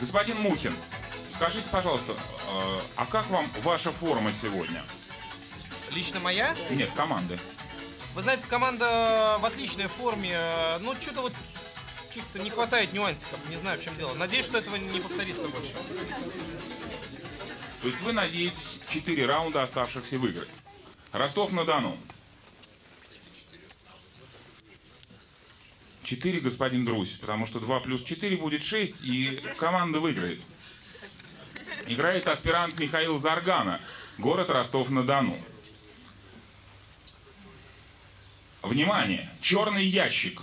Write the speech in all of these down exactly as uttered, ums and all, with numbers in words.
Господин Мухин, скажите, пожалуйста, а как вам ваша форма сегодня? Лично моя? Нет, команды. Вы знаете, команда в отличной форме, но что-то вот каких-то не хватает нюансиков, не знаю, в чем дело. Надеюсь, что этого не повторится больше. То есть вы надеетесь четыре раунда оставшихся выиграть. Ростов-на-Дону. четыре, господин Друзь, потому что два плюс четыре будет шесть, и команда выиграет. Играет аспирант Михаил Заргана, город Ростов-на-Дону. Внимание! Черный ящик.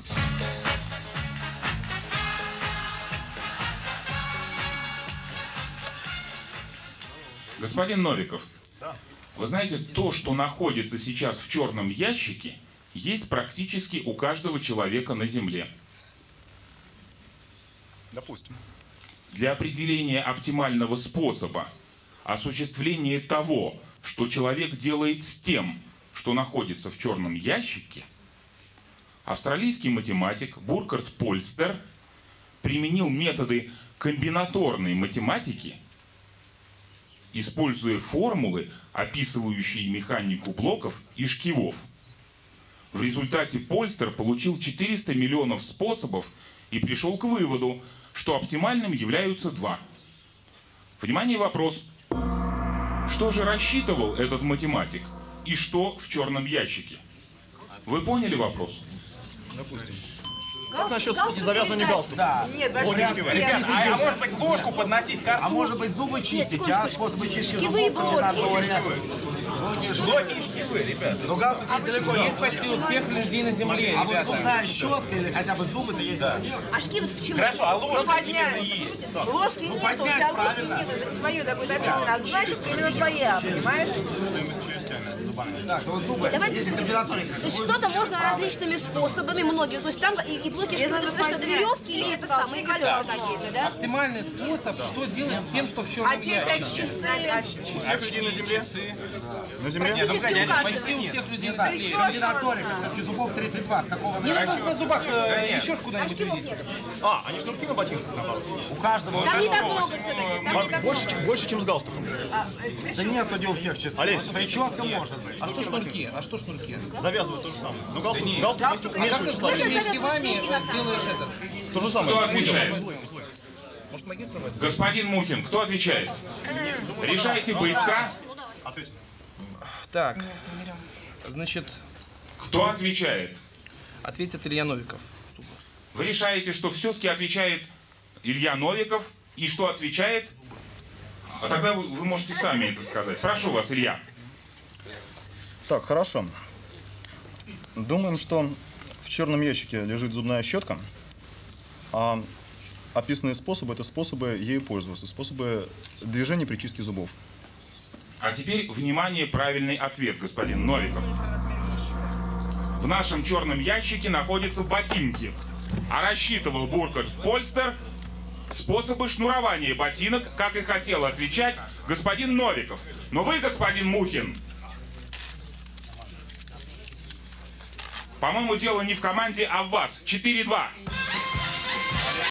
Господин Новиков, да. Вы знаете, то, что находится сейчас в черном ящике, есть практически у каждого человека на Земле. Допустим. Для определения оптимального способа осуществления того, что человек делает с тем, что находится в черном ящике, австралийский математик Буркард Польстер применил методы комбинаторной математики, используя формулы, описывающие механику блоков и шкивов. В результате Польстер получил четыреста миллионов способов и пришел к выводу, что оптимальным являются два. Внимание, вопрос. Что же рассчитывал этот математик? И что в черном ящике? Вы поняли вопрос? Допустим. Как насчет завязывания галстука? Да. Нет, ребята, а, а может быть ложку подносить к рту? А может быть зубы чистить? Нет, а способы чистки зубов комбинатория. Блоки и шкивы, ребята. Ну галстук есть далеко. Есть почти у всех людей на земле, ребята. А вот зубная щетка или хотя бы зубы-то есть у всех. А шкивы-то почему? Хорошо, а ложки именно есть. Ложки нет, у тебя ложки нет. Это твое такое добавлено. А значит, именно твоя, понимаешь? Так, вот зубы. Давайте что-то можно различными способами, многие. То есть там и, и блоки, что, это что это веревки или это самые колеса какие-то, да? Оптимальный способ, да. Что делать с тем, что в черном ящике. А те часы. У всех людей на земле? Да. На земле? Нет, ну, почти у всех людей на земле. Комбинаторика, все-таки зубов тридцать два. С какого не надо на зубах э, еще куда-нибудь видите. А, они шнурки на ботинках добавили. У каждого. Там не так много все-таки. Больше, чем с галстуком. Да нет, не у всех часы. Олесь, прическа может. А что шнурки? А что шнурки? Завязывают то же самое. Ну галстук, да галстук, галстук меньше числа. Ты же шкивами сделаешь этот. То же самое. Кто отвечает? Может, магистр возьмет? Господин Мухин, кто отвечает? Решайте быстро. Ответь. Так, значит... Кто отвечает? Ответит Илья Новиков. Вы решаете, что все-таки отвечает Илья Новиков и что отвечает? А тогда вы можете сами это сказать. Прошу вас, Илья. Так, хорошо. Думаем, что в черном ящике лежит зубная щетка, а описанные способы – это способы ею пользоваться, способы движения при чистке зубов. А теперь, внимание, правильный ответ, господин Новиков. В нашем черном ящике находятся ботинки, а рассчитывал Буркард Польстер способы шнурования ботинок, как и хотел отвечать господин Новиков. Но вы, господин Мухин, по-моему, дело не в команде, а в вас. четыре-два.